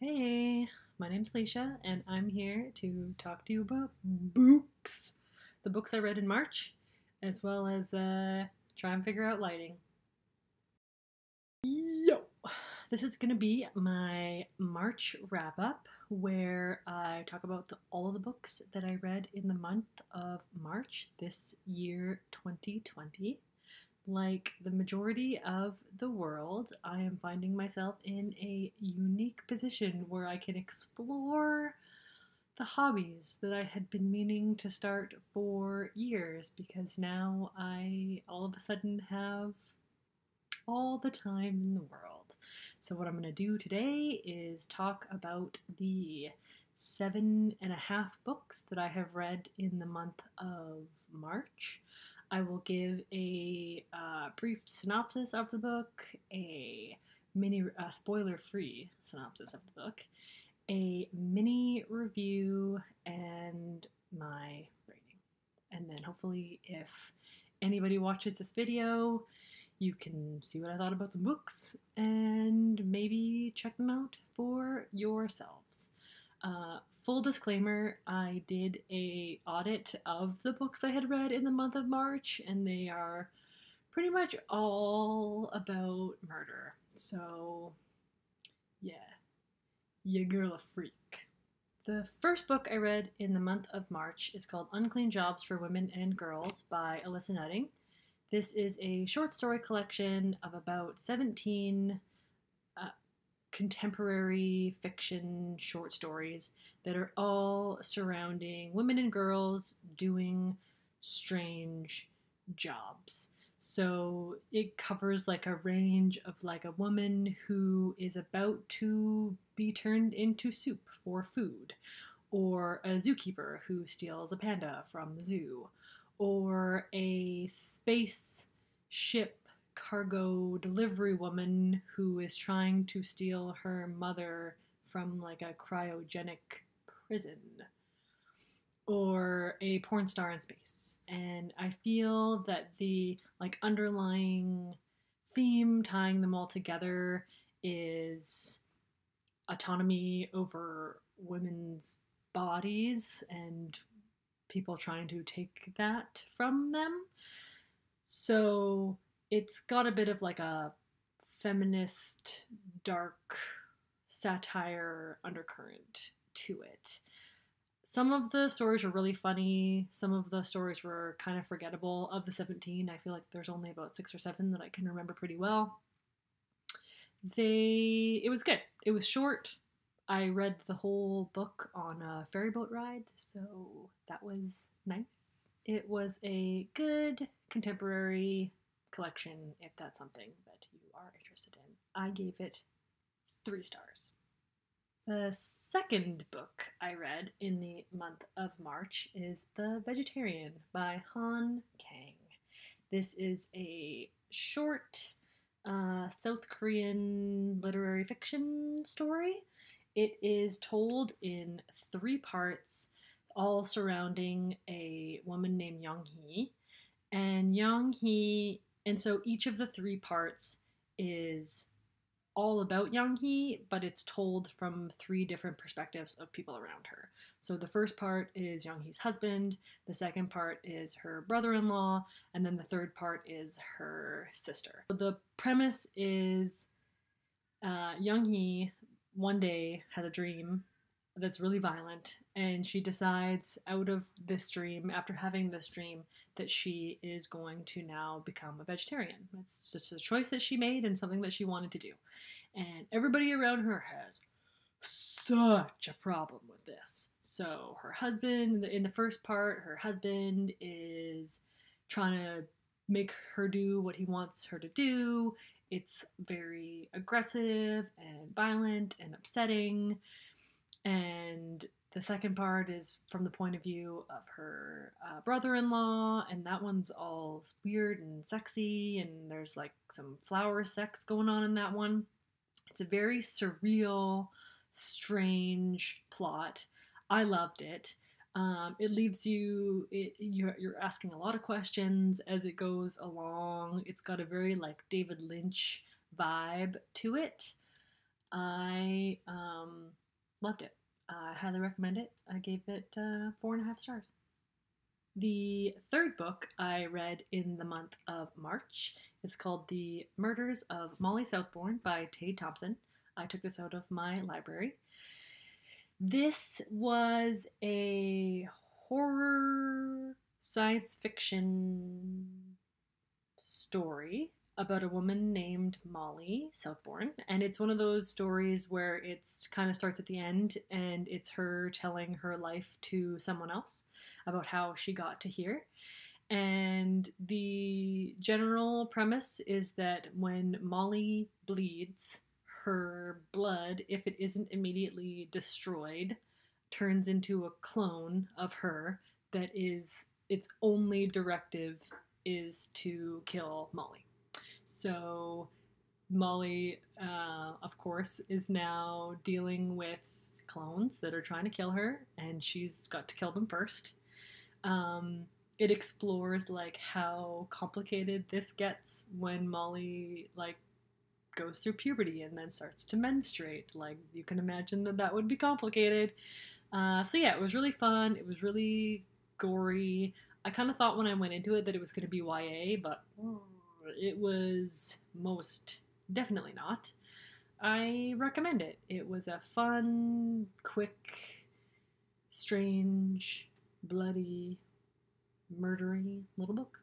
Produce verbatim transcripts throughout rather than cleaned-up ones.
Hey, my name's Alicia, and I'm here to talk to you about books. The books I read in March, as well as uh, try and figure out lighting. Yo! This is going to be my March wrap-up, where I talk about the, all of the books that I read in the month of March this year, twenty twenty. Like the majority of the world, I am finding myself in a unique position where I can explore the hobbies that I had been meaning to start for years, because now I all of a sudden have all the time in the world. So what I'm going to do today is talk about the seven and a half books that I have read in the month of March. I will give a uh, brief synopsis of the book, a mini uh, spoiler-free synopsis of the book, a mini review, and my rating. And then hopefully if anybody watches this video, you can see what I thought about some books and maybe check them out for yourselves. Uh, Full disclaimer, I did an audit of the books I had read in the month of March, and they are pretty much all about murder. So, yeah, ya girl a freak. The first book I read in the month of March is called Unclean Jobs for Women and Girls by Alyssa Nutting. This is a short story collection of about seventeen uh, contemporary fiction short stories that are all surrounding women and girls doing strange jobs. So it covers like a range of like a woman who is about to be turned into soup for food, or a zookeeper who steals a panda from the zoo, or a space ship cargo delivery woman who is trying to steal her mother from like a cryogenic prison, or a porn star in space. And I feel that the like underlying theme tying them all together is autonomy over women's bodies and people trying to take that from them. So it's got a bit of like a feminist, dark satire undercurrent to it. Some of the stories were really funny. Some of the stories were kind of forgettable. Of the seventeen, I feel like there's only about six or seven that I can remember pretty well. They, it was good. It was short. I read the whole book on a ferry boat ride, so that was nice. It was a good contemporary collection, if that's something that you are interested in. I gave it three stars. The second book I read in the month of March is The Vegetarian by Han Kang. This is a short uh, South Korean literary fiction story. It is told in three parts, all surrounding a woman named Young-hee. And Young-hee And so each of the three parts is all about Young-hee, but it's told from three different perspectives of people around her. So the first part is Young-hee's husband, the second part is her brother-in-law, and then the third part is her sister. So the premise is uh, Young-hee one day has a dream that's really violent, and she decides out of this dream, after having this dream, that she is going to now become a vegetarian. It's just a choice that she made and something that she wanted to do. And everybody around her has such a problem with this. So her husband, in the first part, her husband is trying to make her do what he wants her to do. It's very aggressive and violent and upsetting. And the second part is from the point of view of her uh, brother-in-law, and that one's all weird and sexy, and there's like some flower sex going on in that one. It's a very surreal, strange plot. I loved it. Um, it leaves you, it, you're, you're asking a lot of questions as it goes along. It's got a very like David Lynch vibe to it. I, um... Loved it. I uh, highly recommend it. I gave it uh, four and a half stars. The third book I read in the month of March is called The Murders of Molly Southbourne by Tade Thompson. I took this out of my library. This was a horror science fiction story about a woman named Molly Southbourne. And it's one of those stories where it's kind of starts at the end and it's her telling her life to someone else about how she got to here. And the general premise is that when Molly bleeds, her blood, if it isn't immediately destroyed, turns into a clone of her that is, its only directive is to kill Molly. So Molly, uh, of course, is now dealing with clones that are trying to kill her, and she's got to kill them first. Um, it explores like how complicated this gets when Molly like goes through puberty and then starts to menstruate. Like you can imagine that that would be complicated. Uh, so yeah, it was really fun. It was really gory. I kind of thought when I went into it that it was going to be Y A, but it was most definitely not. I recommend it. It was a fun, quick, strange, bloody, murdery little book.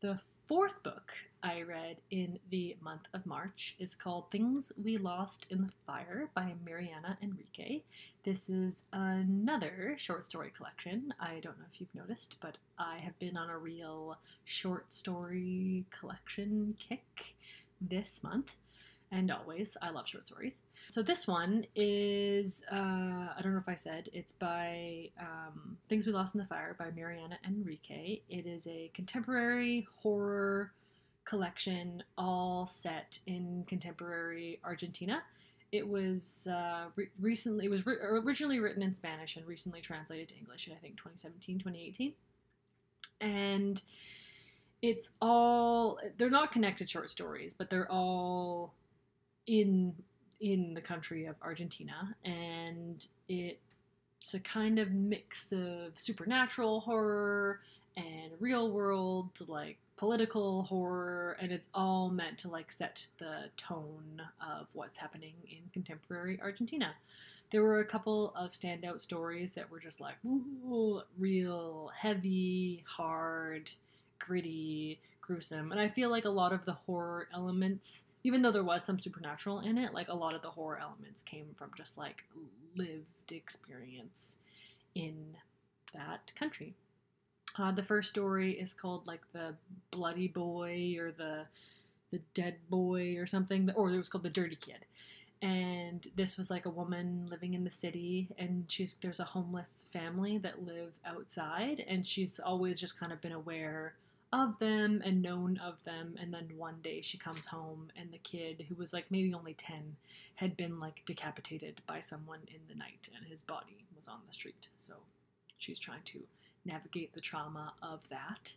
The fourth book I read in the month of March is called Things We Lost in the Fire by Mariana Enriquez. This is another short story collection. I don't know if you've noticed, but I have been on a real short story collection kick this month, and always. I love short stories. So this one is, uh, I don't know if I said, it's by um, Things We Lost in the Fire by Mariana Enriquez. It is a contemporary horror collection all set in contemporary Argentina. It was uh, re recently, it was re originally written in Spanish and recently translated to English in I think twenty seventeen, twenty eighteen. And it's all, they're not connected short stories, but they're all in in the country of Argentina, and it's a kind of mix of supernatural horror and real world like political horror, and it's all meant to like set the tone of what's happening in contemporary Argentina. There were a couple of standout stories that were just like ooh, real heavy, hard, gritty, gruesome, and I feel like a lot of the horror elements, even though there was some supernatural in it, like a lot of the horror elements came from just like lived experience in that country. Uh, the first story is called like the Bloody Boy or the the Dead Boy or something, or it was called the Dirty Kid. And this was like a woman living in the city, and she's there's a homeless family that live outside, and she's always just kind of been aware of them and known of them, and then one day she comes home and the kid, who was like maybe only ten, had been like decapitated by someone in the night and his body was on the street. So she's trying to navigate the trauma of that.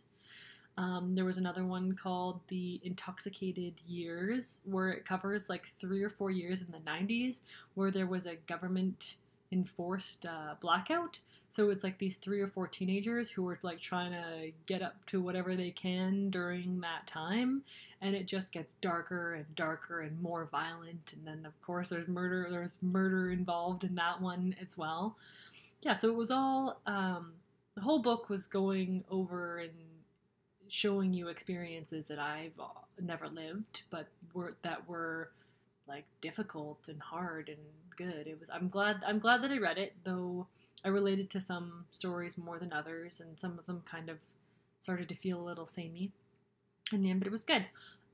Um, there was another one called The Intoxicated Years, where it covers like three or four years in the nineties where there was a government enforced uh, blackout. So it's like these three or four teenagers who are like trying to get up to whatever they can during that time. And it just gets darker and darker and more violent. And then of course there's murder, there's murder involved in that one as well. Yeah. So it was all, um, the whole book was going over and showing you experiences that I've never lived, but were, that were like difficult and hard and good. It was, I'm glad, I'm glad that I read it, though I related to some stories more than others, and some of them kind of started to feel a little samey in the end, but it was good.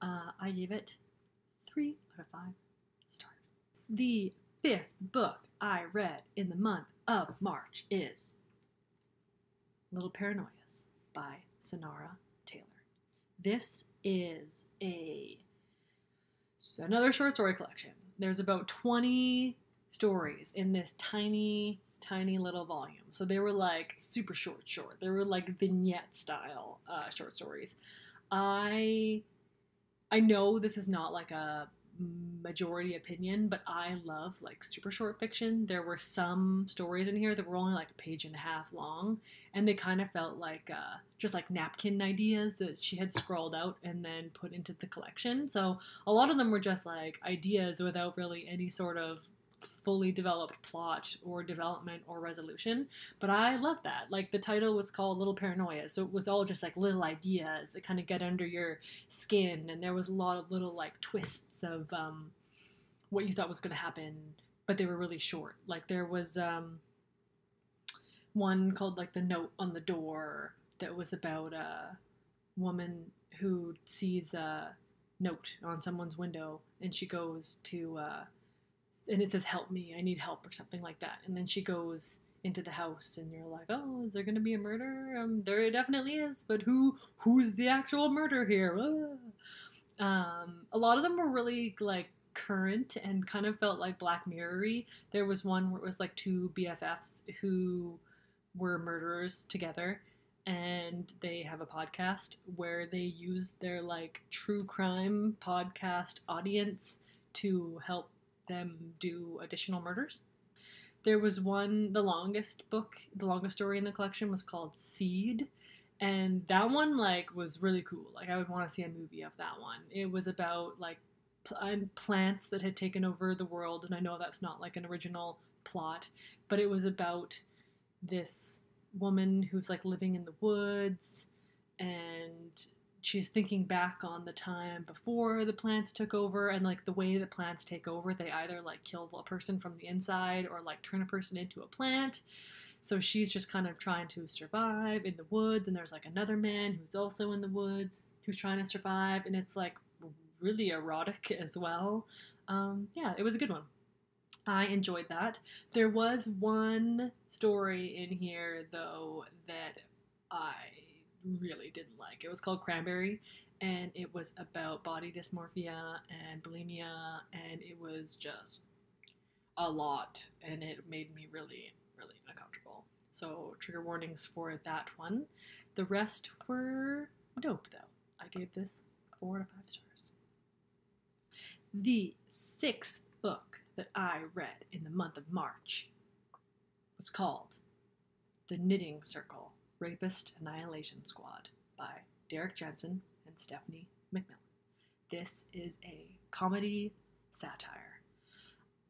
Uh, I gave it three out of five stars. The fifth book I read in the month of March is Little Paranoias by Sonora Taylor. This is a another short story collection. There's about twenty stories in this tiny tiny little volume. So they were like super short, short. They were like vignette style uh, short stories. I I know this is not like a majority opinion, but I love like super short fiction. There were some stories in here that were only like a page and a half long, and they kind of felt like uh, just like napkin ideas that she had scrawled out and then put into the collection. So a lot of them were just like ideas without really any sort of fully developed plot or development or resolution. But I love that. Like, the title was called Little Paranoia, so it was all just like little ideas that kind of get under your skin, and there was a lot of little like twists of um what you thought was going to happen, but they were really short. Like, there was um one called like The Note on the Door that was about a woman who sees a note on someone's window, and she goes to uh and it says, help me, I need help, or something like that. And then she goes into the house, and you're like, oh, is there going to be a murder? Um, there definitely is, but who who's the actual murder here? Ah. Um, a lot of them were really, like, current and kind of felt like Black Mirror-y. There was one where it was, like, two B F Fs who were murderers together, and they have a podcast where they use their, like, true crime podcast audience to help them do additional murders. There was one, the longest book, the longest story in the collection was called Seed, and that one like was really cool. Like, I would want to see a movie of that one. It was about like plants that had taken over the world, and I know that's not like an original plot, but it was about this woman who's like living in the woods, and she's thinking back on the time before the plants took over, and like the way the plants take over, they either like kill a person from the inside or like turn a person into a plant. So she's just kind of trying to survive in the woods, and there's like another man who's also in the woods who's trying to survive, and it's like really erotic as well. Um, yeah, it was a good one. I enjoyed that. There was one story in here though that I really didn't like. It was called Cranberry, and it was about body dysmorphia and bulimia, and it was just a lot, and it made me really, really uncomfortable. So trigger warnings for that one. The rest were dope though. I gave this four to five stars. The sixth book that I read in the month of March was called The Knitting Circle Rapist Annihilation Squad by Derek Jensen and Stephanie McMillan. This is a comedy satire.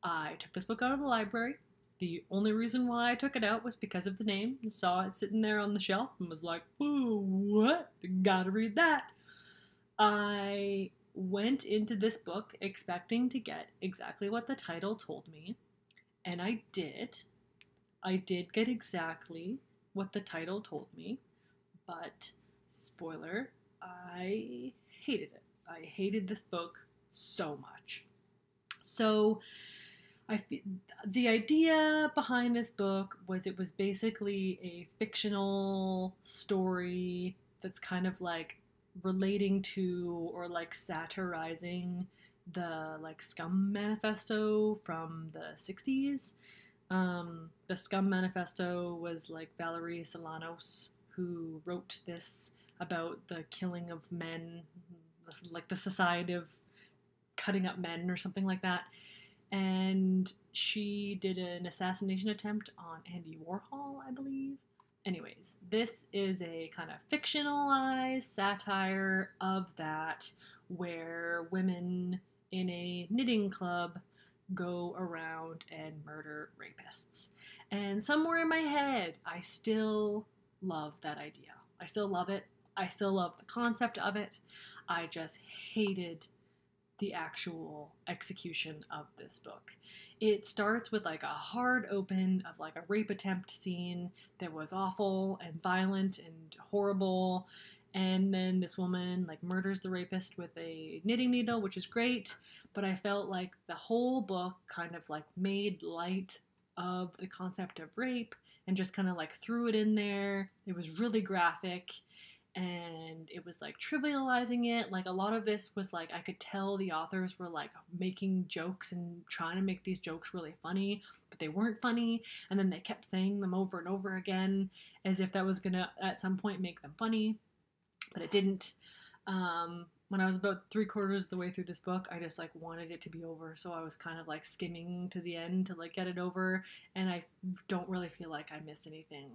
I took this book out of the library. The only reason why I took it out was because of the name. I saw it sitting there on the shelf and was like, ooh, what? Gotta read that. I went into this book expecting to get exactly what the title told me, and I did. I did get exactly what the title told me, but spoiler, I hated it. I hated this book so much. So I, the idea behind this book was it was basically a fictional story that's kind of like relating to or like satirizing the like Scum Manifesto from the sixties. Um, the Scum Manifesto was like Valerie Solanos, who wrote this about the killing of men, like the society of cutting up men or something like that. And she did an assassination attempt on Andy Warhol, I believe. Anyways, this is a kind of fictionalized satire of that, where women in a knitting club go around and murder rapists. And somewhere in my head, I still love that idea. I still love it. I still love the concept of it. I just hated the actual execution of this book. It starts with like a hard open of like a rape attempt scene that was awful and violent and horrible. And then this woman like murders the rapist with a knitting needle, which is great. But I felt like the whole book kind of like made light of the concept of rape and just kind of like threw it in there. It was really graphic, and it was like trivializing it. Like, a lot of this was like, I could tell the authors were like making jokes and trying to make these jokes really funny, but they weren't funny. And then they kept saying them over and over again as if that was gonna at some point make them funny, but it didn't. Um, when I was about three quarters of the way through this book, I just like wanted it to be over. So I was kind of like skimming to the end to like get it over. And I don't really feel like I missed anything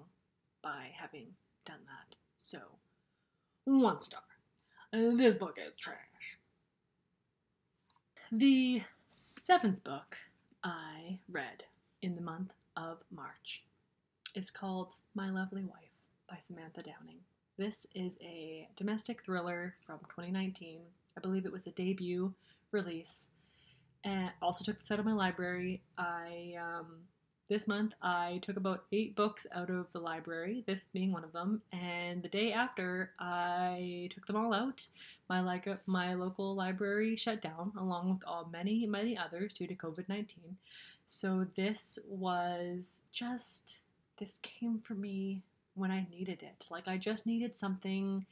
by having done that. So one star. This book is trash. The seventh book I read in the month of March is called My Lovely Wife by Samantha Downing. This is a domestic thriller from twenty nineteen. I believe it was a debut release. And also took this out of my library. I um, this month I took about eight books out of the library, this being one of them. And the day after I took them all out, my like my local library shut down, along with all many many others due to COVID nineteen. So this was just this came for me when I needed it. Like, I just needed something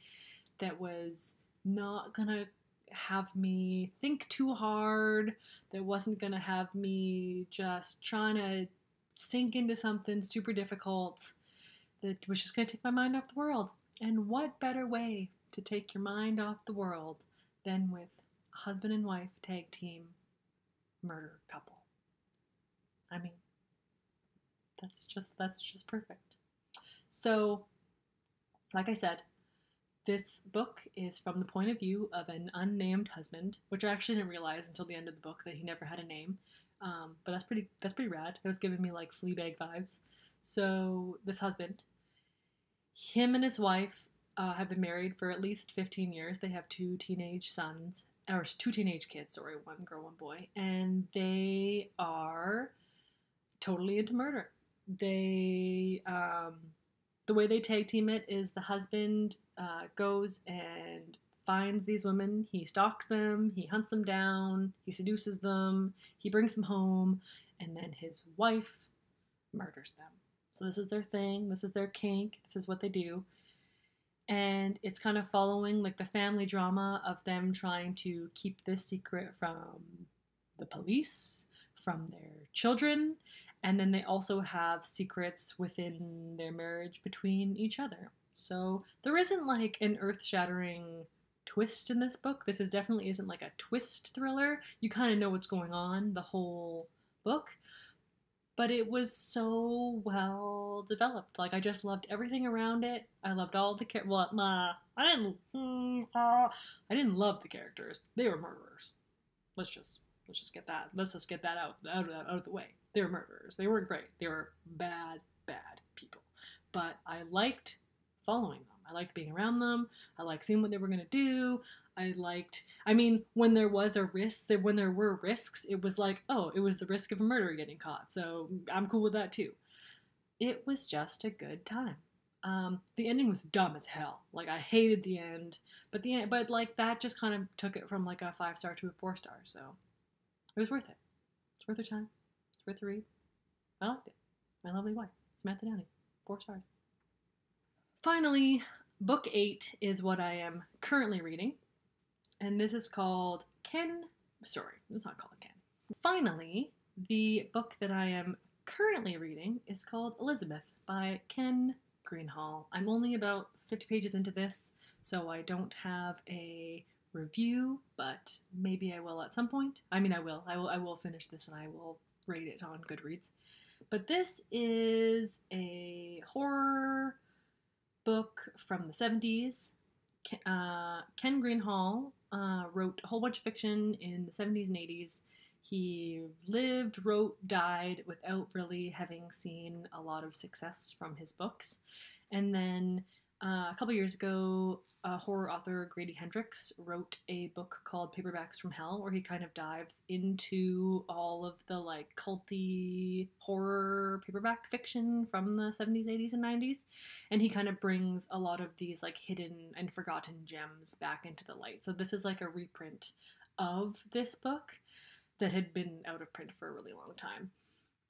that was not gonna have me think too hard, that wasn't gonna have me just trying to sink into something super difficult, that was just gonna take my mind off the world. And what better way to take your mind off the world than with a husband and wife tag team murder couple? I mean, that's just that's just perfect. So, like I said, this book is from the point of view of an unnamed husband, which I actually didn't realize until the end of the book that he never had a name. Um, but that's pretty that's pretty rad. It was giving me like Fleabag vibes. So this husband, him and his wife uh, have been married for at least fifteen years. They have two teenage sons, or two teenage kids, sorry, one girl, one boy. And they are totally into murder. They... Um, The way they tag team it is the husband uh, goes and finds these women. He stalks them, he hunts them down, he seduces them, he brings them home, and then his wife murders them. So this is their thing, this is their kink, this is what they do. And it's kind of following like the family drama of them trying to keep this secret from the police, from their children. And then they also have secrets within their marriage between each other. So there isn't like an earth-shattering twist in this book. This is definitely isn't like a twist thriller. You kind of know what's going on the whole book. But it was so well developed. Like, I just loved everything around it. I loved all the characters. Well, uh, I didn't, mm, uh, I didn't love the characters. They were murderers. Let's just, let's just get that. Let's just get that out, out, out of the way. They were murderers. They weren't great. They were bad, bad people. But I liked following them. I liked being around them. I liked seeing what they were going to do. I liked, I mean, when there was a risk, when there were risks, it was like, oh, it was the risk of a murderer getting caught. So I'm cool with that too. It was just a good time. Um, the ending was dumb as hell. Like, I hated the end. But the end, but like that just kind of took it from like a five star to a four star. So it was worth it. It's worth your time. Three. I liked it. My Lovely Wife. Samantha Downing. Four stars. Finally, book eight is what I am currently reading. And this is called Ken... Sorry, it's not called Ken. Finally, the book that I am currently reading is called Elizabeth by Ken Greenhall. I'm only about fifty pages into this, so I don't have a review, but maybe I will at some point. I mean, I will. I will, I will finish this and I will rate it on Goodreads. But this is a horror book from the seventies. Uh, Ken Greenhall uh, wrote a whole bunch of fiction in the seventies and eighties. He lived, wrote, died without really having seen a lot of success from his books. And then uh, a couple years ago, uh, horror author Grady Hendrix wrote a book called Paperbacks from Hell, where he kind of dives into all of the like culty horror paperback fiction from the seventies, eighties, and nineties. And he kind of brings a lot of these like hidden and forgotten gems back into the light. So this is like a reprint of this book that had been out of print for a really long time.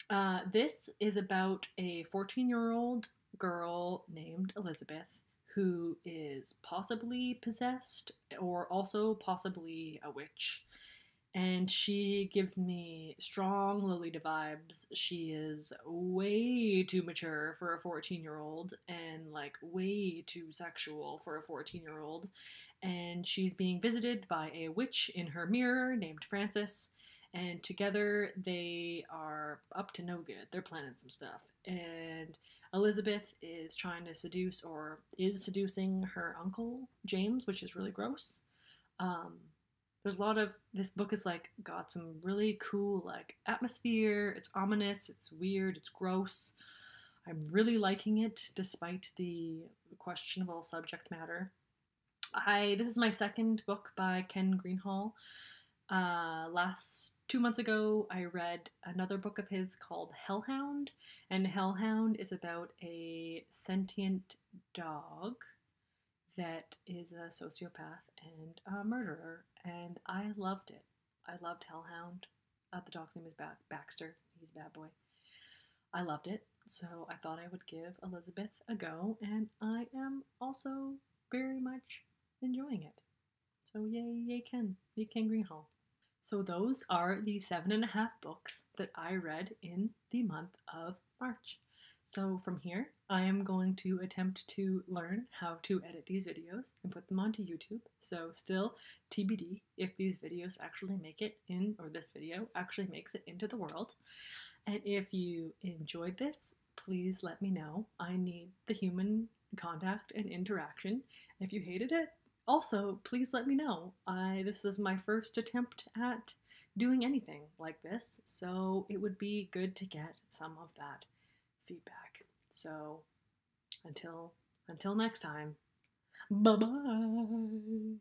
Uh, this is about a fourteen-year-old girl named Elizabeth, who is possibly possessed or also possibly a witch. And she gives me strong Lolita vibes. She is way too mature for a fourteen-year-old and like way too sexual for a fourteen-year-old. and she's being visited by a witch in her mirror named Frances, and together they are up to no good. They're planning some stuff, and Elizabeth is trying to seduce, or is seducing, her uncle James, which is really gross. Um, there's a lot of, this book is like got some really cool like atmosphere. It's ominous, it's weird, it's gross. I'm really liking it despite the questionable subject matter. I this is my second book by Ken Greenhall. Uh, last two months ago, I read another book of his called Hellhound, and Hellhound is about a sentient dog that is a sociopath and a murderer, and I loved it. I loved Hellhound. Uh, the dog's name is ba- Baxter. He's a bad boy. I loved it, so I thought I would give Elizabeth a go, and I am also very much enjoying it. So yay, yay Ken. Yay Ken Greenhall. So those are the seven and a half books that I read in the month of March. So from here, I am going to attempt to learn how to edit these videos and put them onto YouTube. So still T B D if these videos actually make it in, or this video actually makes it into the world. And if you enjoyed this, please let me know. I need the human contact and interaction. If you hated it, also, please let me know. I, this is my first attempt at doing anything like this, so it would be good to get some of that feedback. So until, until next time, bye-bye.